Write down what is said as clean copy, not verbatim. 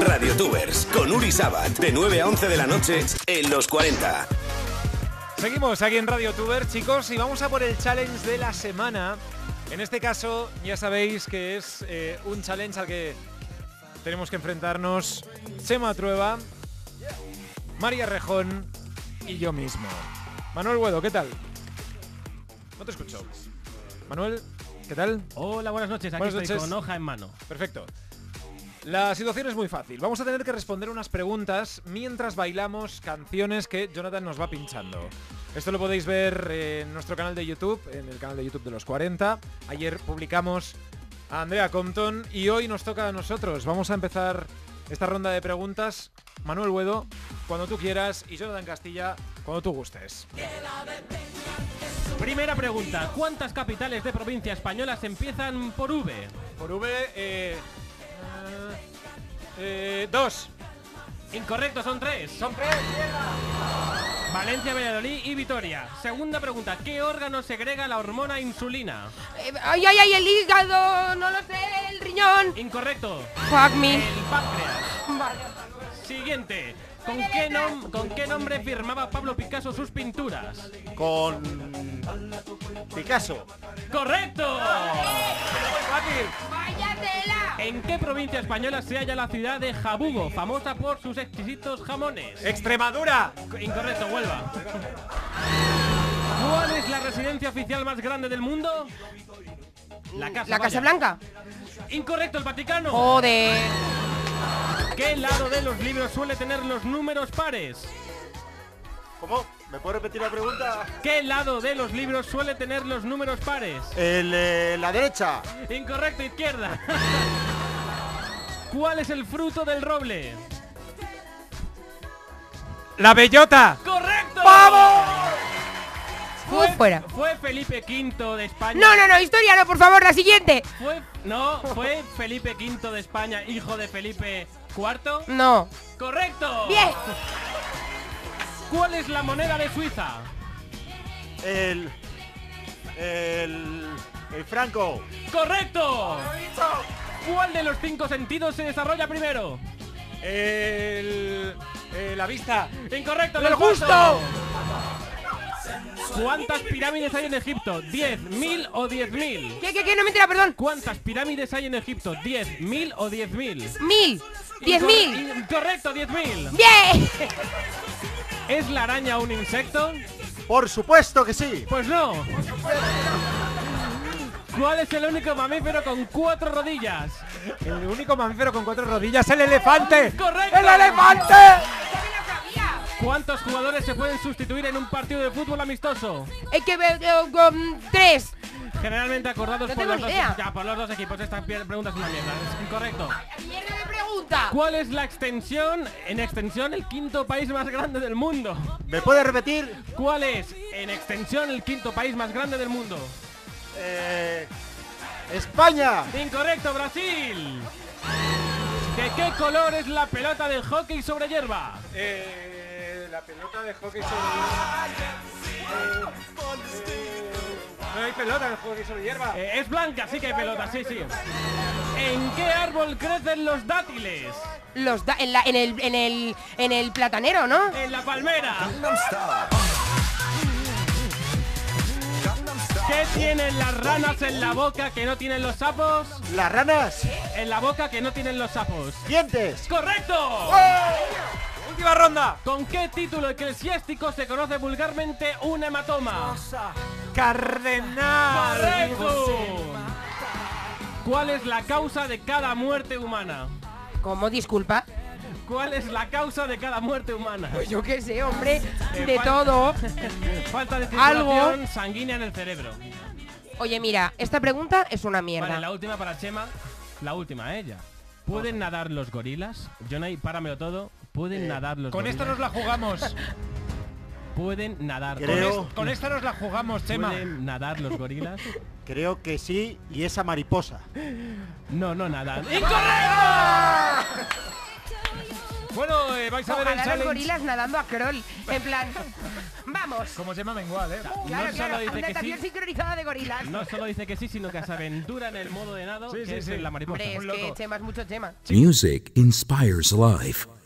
RadioTubers con Uri Sabat, de 9 a 11 de la noche en Los 40. Seguimos aquí en RadioTubers, chicos, y vamos a por el challenge de la semana. En este caso, ya sabéis que es un challenge al que tenemos que enfrentarnos Chema Trueba, María Rejón y yo mismo. Manuel Huedo, ¿qué tal? No te escucho. Manuel, ¿qué tal? Hola, buenas noches. Aquí buenas estoy noches. Con hoja en mano. Perfecto. La situación es muy fácil. Vamos a tener que responder unas preguntas mientras bailamos canciones que Jonathan nos va pinchando. Esto lo podéis ver en nuestro canal de YouTube, en el canal de YouTube de Los 40. Ayer publicamos a Andrea Compton y hoy nos toca a nosotros. Vamos a empezar esta ronda de preguntas. Manuel Huedo, cuando tú quieras, y Jonathan Castilla, cuando tú gustes. Primera pregunta. ¿Cuántas capitales de provincia españolas empiezan por V? Por V, dos. Incorrecto, son tres. Son tres. Valencia, Valladolid y Vitoria. Segunda pregunta. ¿Qué órgano segrega la hormona insulina? Ay, el hígado, no lo sé, el riñón. Incorrecto. Fuck me. El páncreas. Vale. Siguiente. ¿Con qué nombre firmaba Pablo Picasso sus pinturas? Con... Picasso. ¡Correcto! ¡Váyatela! ¿En qué provincia española se halla la ciudad de Jabugo, famosa por sus exquisitos jamones? ¡Extremadura! Incorrecto, Huelva. ¿Cuál es la residencia oficial más grande del mundo? La Casa Blanca. Incorrecto, el Vaticano. ¡Joder! ¿Qué lado de los libros suele tener los números pares? ¿Cómo? ¿Me puedo repetir la pregunta? ¿Qué lado de los libros suele tener los números pares? La derecha. Incorrecto, izquierda. ¿Cuál es el fruto del roble? ¡La bellota! ¡Correcto! ¡Vamos! Fue Felipe V de España. No, historia no, por favor, la siguiente. ¿Fue Felipe V de España, hijo de Felipe IV? No. ¡Correcto! ¡Bien! ¿Cuál es la moneda de Suiza? El franco. ¡Correcto! ¿Cuál de los 5 sentidos se desarrolla primero? La vista. ¡Incorrecto! ¡Lo justo! ¿Cuántas pirámides hay en Egipto? ¿10.000 o 10.000? ¿Qué? No, mentira, perdón. ¿Cuántas pirámides hay en Egipto? ¿10.000 o 10.000? ¡Mil! ¡10.000! ¡Correcto, 10.000! ¡Bien! ¿Es la araña un insecto? ¡Por supuesto que sí! ¡Pues no! ¿Cuál es el único mamífero con 4 rodillas? El único mamífero con 4 rodillas, el elefante. ¡Correcto! ¡El elefante! ¿Cuántos jugadores se pueden sustituir en un partido de fútbol amistoso? Hay que ver con 3. Generalmente acordados por los dos equipos. Esta pregunta es una mierda. Es incorrecto. ¡Mierda de pregunta! ¿Cuál es la extensión, en extensión, el 5º país más grande del mundo? ¿Me puedes repetir? ¿Cuál es, en extensión, el 5º país más grande del mundo? España. Incorrecto, Brasil. ¿De qué color es la pelota de hockey sobre hierba? La pelota de hockey sobre... no hay pelota en el hockey sobre hierba. Es blanca, sí que hay pelota, sí. ¿En qué árbol crecen los dátiles? En el platanero, ¿no? En la palmera. ¿Qué tienen las ranas en la boca que no tienen los sapos? ¿Las ranas? En la boca que no tienen los sapos. ¡Dientes! ¡Correcto! ¡Oh! Última ronda. ¿Con qué título eclesiástico se conoce vulgarmente un hematoma? Cardenal. ¡Correcto! ¿Cuál es la causa de cada muerte humana? ¿Cómo? Disculpa. ¿Cuál es la causa de cada muerte humana? Pues yo qué sé, hombre. De todo. Falta de circulación sanguínea en el cerebro. Oye, mira, esta pregunta es una mierda. Vale, la última para Chema. La última, ella. ¿Pueden nadar los gorilas? Jonay, páramelo todo. ¿Pueden nadar los gorilas? Con esta nos la jugamos. ¿Pueden nadar? Con esta nos la jugamos, Chema. ¿Pueden nadar los gorilas? Creo que sí, y esa mariposa. No nadan. ¡Incorrecto! Bueno, vais a ver el challenge. Los gorilas nadando a crawl. En plan, Vamos. Como Chema Mengual, ¿eh? Claro, no claro, solo dice que sí, sincronizada de gorilas. No solo dice que sí, sino que se aventura en el modo de nado, sí, que sí, es sí, la mariposa. Hombre, es que Chema es mucho Chema. Music inspires life.